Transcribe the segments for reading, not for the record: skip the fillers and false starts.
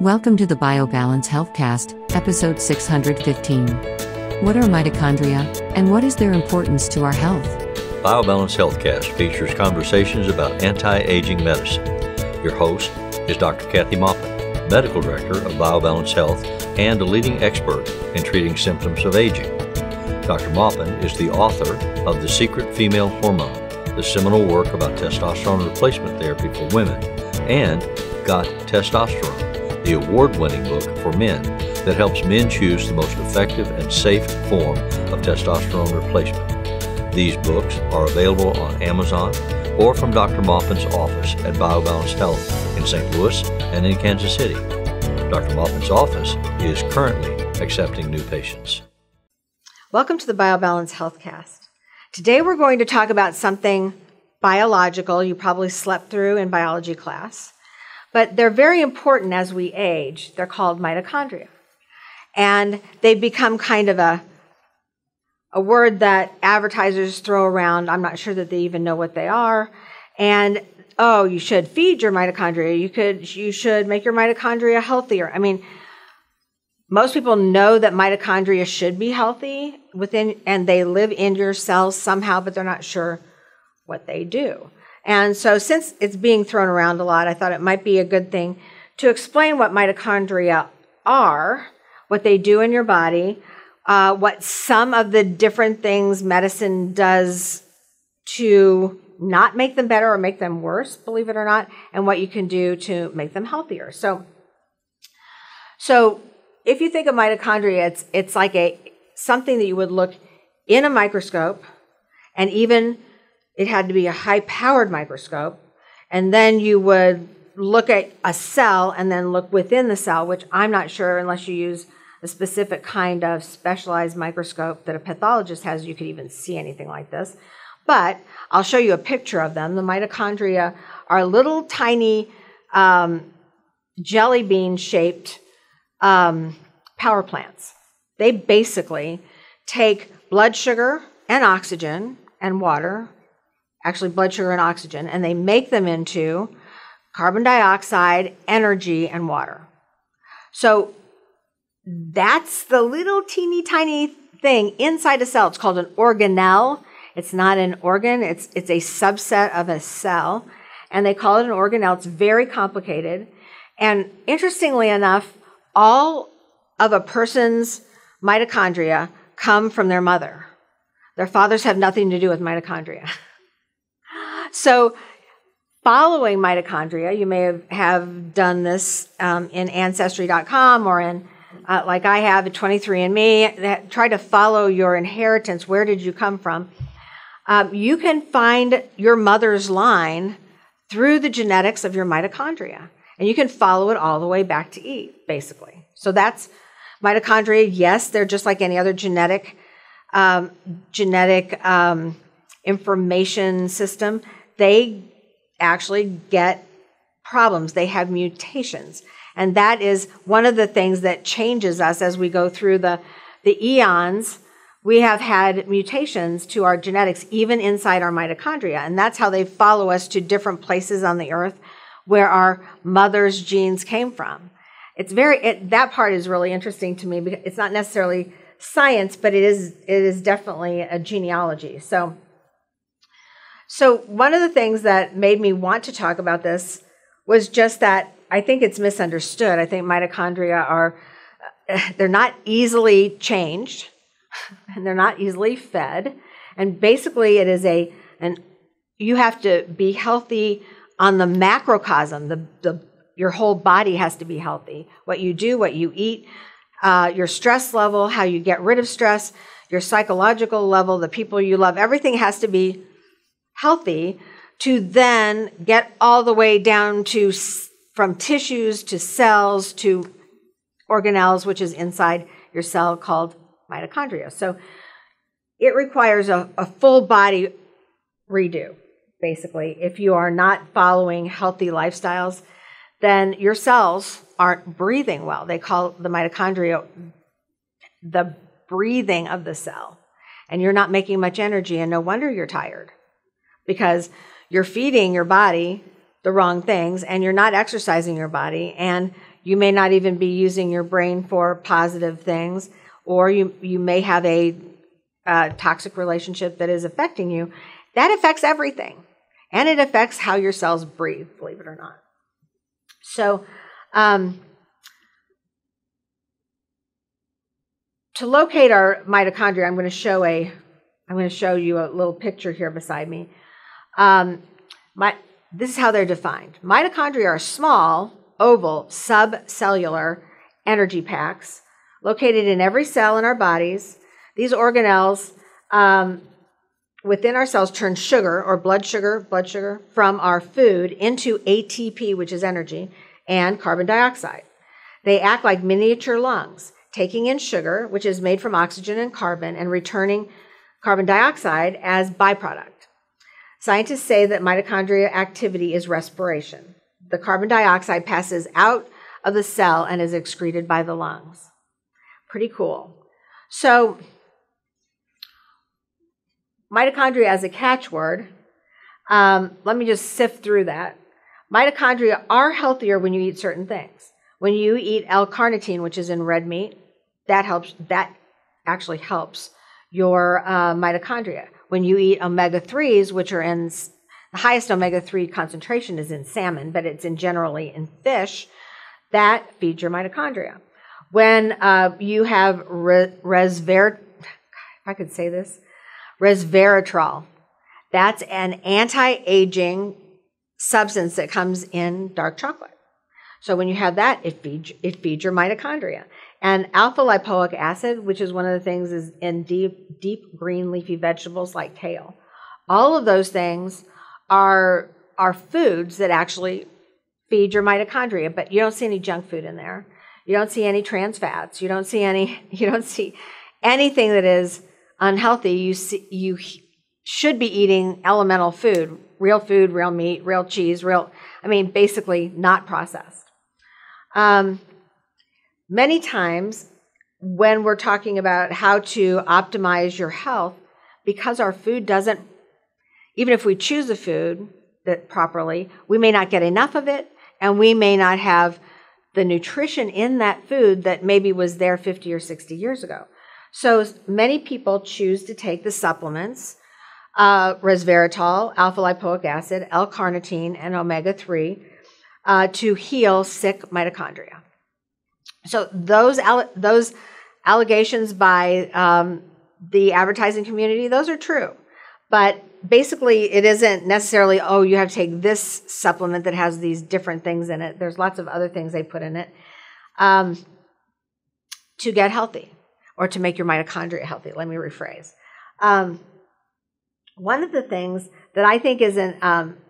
Welcome to the BioBalance HealthCast, episode 615. What are mitochondria, and what is their importance to our health? BioBalance HealthCast features conversations about anti-aging medicine. Your host is Dr. Kathy Maupin, Medical Director of BioBalance Health and a leading expert in treating symptoms of aging. Dr. Maupin is the author of The Secret Female Hormone, the seminal work about testosterone replacement therapy for women, and Got Testosterone, the award-winning book for men that helps men choose the most effective and safe form of testosterone replacement. These books are available on Amazon or from Dr. Maupin's office at BioBalance Health in St. Louis and in Kansas City. Dr. Maupin's office is currently accepting new patients. Welcome to the BioBalance HealthCast. Today we're going to talk about something biological you probably slept through in biology class, but they're very important as we age. They're called mitochondria, and they become kind of a word that advertisers throw around. I'm not sure that they even know what they are. And oh, you should feed your mitochondria. You should make your mitochondria healthier. I mean, most people know that mitochondria should be healthy within, and they live in your cells somehow, but they're not sure what they do. And so since it's being thrown around a lot, I thought it might be a good thing to explain what mitochondria are, what they do in your body, what some of the different things medicine does to not make them better or make them worse, believe it or not, and what you can do to make them healthier. So if you think of mitochondria, it's like something that you would look in a microscope, and even it had to be a high-powered microscope, and then you would look at a cell and then look within the cell, which I'm not sure, unless you use a specific kind of specialized microscope that a pathologist has, you could even see anything like this. But I'll show you a picture of them. The mitochondria are little tiny jelly bean-shaped power plants. They basically take blood sugar and oxygen and water, actually blood sugar and oxygen, and they make them into carbon dioxide, energy, and water. So that's the little teeny tiny thing inside a cell. It's called an organelle. It's not an organ. It's a subset of a cell, and they call it an organelle. It's very complicated. And interestingly enough, all of a person's mitochondria come from their mother. Their fathers have nothing to do with mitochondria. So following mitochondria, you may have done this in Ancestry.com or in, like I have, at 23andMe, try to follow your inheritance. Where did you come from? You can find your mother's line through the genetics of your mitochondria. And you can follow it all the way back to E, basically. So that's mitochondria. Yes, they're just like any other genetic information system. They actually get problems. They have mutations. And that is one of the things that changes us as we go through the eons. We have had mutations to our genetics, even inside our mitochondria. And that's how they follow us to different places on the earth where our mother's genes came from. That part is really interesting to me, because it's not necessarily science, but it is definitely a genealogy. So one of the things that made me want to talk about this was just that I think it's misunderstood. I think mitochondria they're not easily changed, and they're not easily fed. And basically it is you have to be healthy on the macrocosm. Your whole body has to be healthy. What you do, what you eat, your stress level, how you get rid of stress, your psychological level, the people you love, everything has to be healthy to then get all the way down to, from tissues to cells to organelles, which is inside your cell called mitochondria. So it requires a full body redo. Basically, if you are not following healthy lifestyles, then your cells aren't breathing well. They call the mitochondria the breathing of the cell. And you're not making much energy, and no wonder you're tired, because you're feeding your body the wrong things, and you're not exercising your body, and You may not even be using your brain for positive things, or you may have a toxic relationship that is affecting you. That affects everything, and it affects how your cells breathe, believe it or not. So to locate our mitochondria, I'm going to show you a little picture here beside me. This is how they're defined. Mitochondria are small, oval, subcellular energy packs located in every cell in our bodies. These organelles within our cells turn sugar or blood sugar from our food into ATP, which is energy, and carbon dioxide. They act like miniature lungs, taking in sugar, which is made from oxygen and carbon, and returning carbon dioxide as byproduct. Scientists say that mitochondria activity is respiration. The carbon dioxide passes out of the cell and is excreted by the lungs. Pretty cool. So mitochondria as a catchword, let me just sift through that. Mitochondria are healthier when you eat certain things. When you eat L-carnitine, which is in red meat, that actually helps your mitochondria. When you eat omega-3s, which are in the highest omega-3 concentration is in salmon, but it's generally in fish, that feeds your mitochondria. When you have resveratrol, that's an anti-aging substance that comes in dark chocolate. So when you have that, it feeds your mitochondria. And alpha lipoic acid, which is one of the things is in deep green leafy vegetables like kale. All of those things are foods that actually feed your mitochondria, but you don't see any junk food in there. You don't see any trans fats. You don't see anything that is unhealthy. You should be eating elemental food, real meat, real cheese, basically not processed. Many times when we're talking about how to optimize your health, because our food doesn't, even if we choose a food that properly, we may not get enough of it, and we may not have the nutrition in that food that maybe was there 50 or 60 years ago. So many people choose to take the supplements, resveratrol, alpha-lipoic acid, L-carnitine, and omega-3 to heal sick mitochondria. So those allegations by the advertising community, those are true. But basically, it isn't necessarily, oh, you have to take this supplement that has these different things in it. There's lots of other things they put in it to get healthy or to make your mitochondria healthy. Let me rephrase. One of the things that I think is an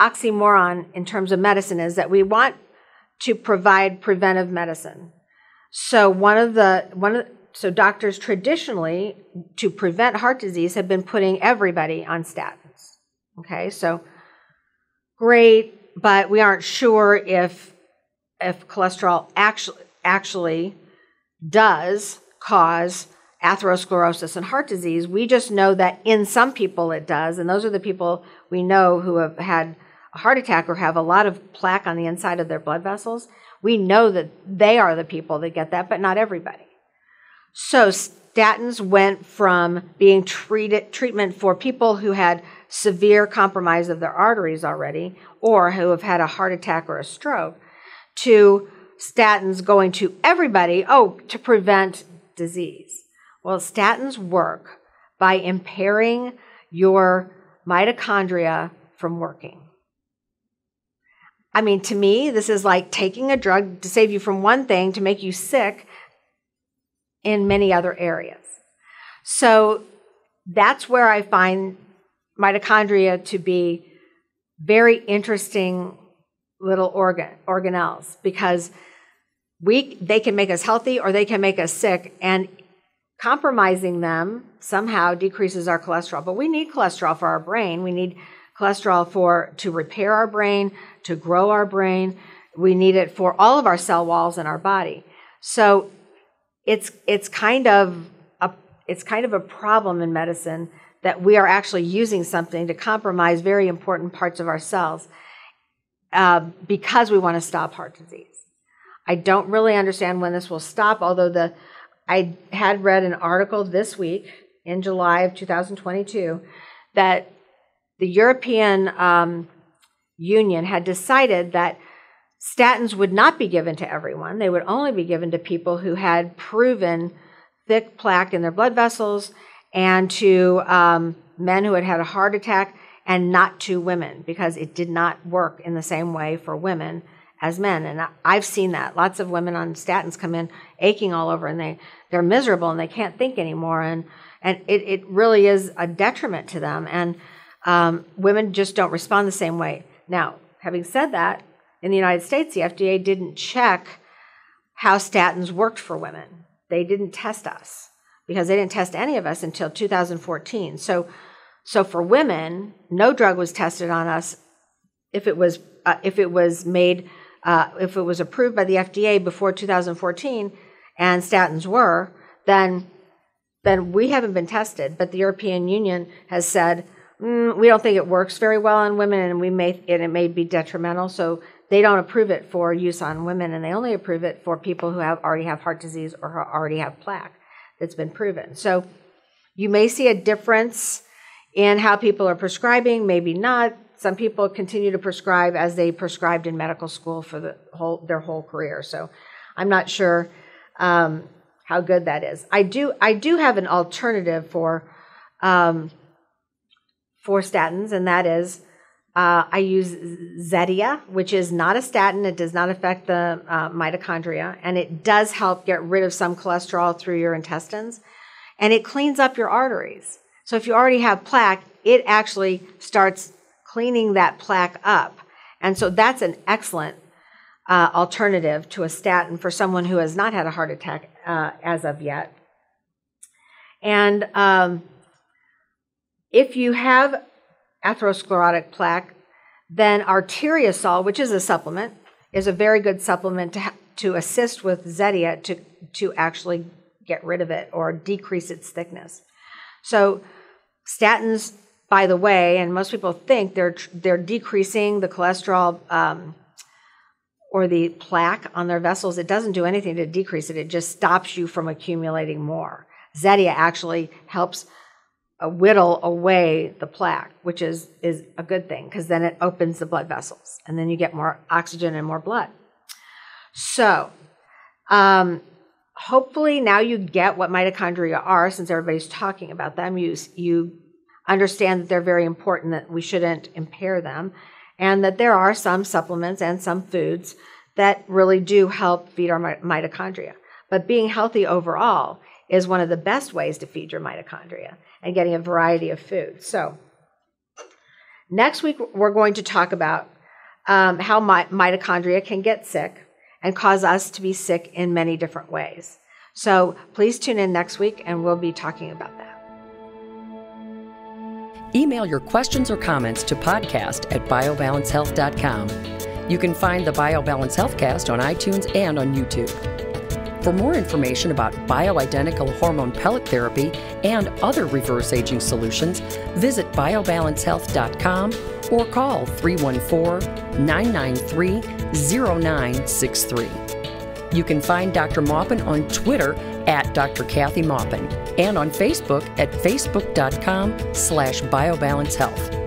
oxymoron in terms of medicine is that we want to provide preventive medicine. So so doctors traditionally, to prevent heart disease, have been putting everybody on statins. Okay, so great, but we aren't sure if cholesterol actually does cause atherosclerosis and heart disease. We just know that in some people it does, and those are the people we know who have had a heart attack or have a lot of plaque on the inside of their blood vessels. We know that they are the people that get that, but not everybody. So statins went from being treatment for people who had severe compromise of their arteries already, or who have had a heart attack or a stroke, to statins going to everybody, to prevent disease. Well, statins work by impairing your mitochondria from working. I mean, to me, this is like taking a drug to save you from one thing to make you sick in many other areas. So that's where I find mitochondria to be very interesting little organelles, because they can make us healthy or they can make us sick, and compromising them somehow decreases our cholesterol. But we need cholesterol for our brain. We need cholesterol to repair our brain, to grow our brain. We need it for all of our cell walls in our body. So it's kind of a problem in medicine that we are actually using something to compromise very important parts of our cells because we want to stop heart disease. I don't really understand when this will stop, although I had read an article this week in July of 2022 that the European Union had decided that statins would not be given to everyone. They would only be given to people who had proven thick plaque in their blood vessels, and to men who had had a heart attack, and not to women, because it did not work in the same way for women as men. And I've seen that. Lots of women on statins come in aching all over, and they're miserable, and they can't think anymore. And it really is a detriment to them. And women just don't respond the same way. Now, having said that, in the United States, the FDA didn't check how statins worked for women. They didn't test us, because they didn't test any of us until 2014. So for women, no drug was tested on us if it was approved by the FDA before 2014, and statins were, then we haven't been tested. But the European Union has said, we don't think it works very well on women, and it may be detrimental. So they don't approve it for use on women, and they only approve it for people who already have heart disease or already have plaque that's been proven. So you may see a difference in how people are prescribing, maybe not. Some people continue to prescribe as they prescribed in medical school for their whole career. So I'm not sure how good that is. I do have an alternative for statins, and that is I use Zetia, which is not a statin. It does not affect the mitochondria, and it does help get rid of some cholesterol through your intestines, and it cleans up your arteries. So if you already have plaque, it actually starts cleaning that plaque up. And so that's an excellent alternative to a statin for someone who has not had a heart attack as of yet. And if you have atherosclerotic plaque, then arteriosol, which is a supplement, is a very good supplement to assist with Zetia to actually get rid of it or decrease its thickness. So statins, by the way, and most people think they're decreasing the cholesterol or the plaque on their vessels. It doesn't do anything to decrease it. It just stops you from accumulating more. Zetia actually helps whittle away the plaque, which is a good thing, because then it opens the blood vessels, and then you get more oxygen and more blood. So hopefully now you get what mitochondria are, since everybody's talking about them. You understand that they're very important, that we shouldn't impair them, and that there are some supplements and some foods that really do help feed our mitochondria. But being healthy overall is one of the best ways to feed your mitochondria, and getting a variety of food. So next week, we're going to talk about how mitochondria can get sick and cause us to be sick in many different ways. So please tune in next week, and we'll be talking about that. Email your questions or comments to podcast@biobalancehealth.com. You can find the BioBalance HealthCast on iTunes and on YouTube. For more information about bioidentical hormone pellet therapy and other reverse aging solutions, visit biobalancehealth.com or call 314-993-0963. You can find Dr. Maupin on Twitter at Dr. Kathy Maupin and on Facebook at facebook.com/biobalancehealth.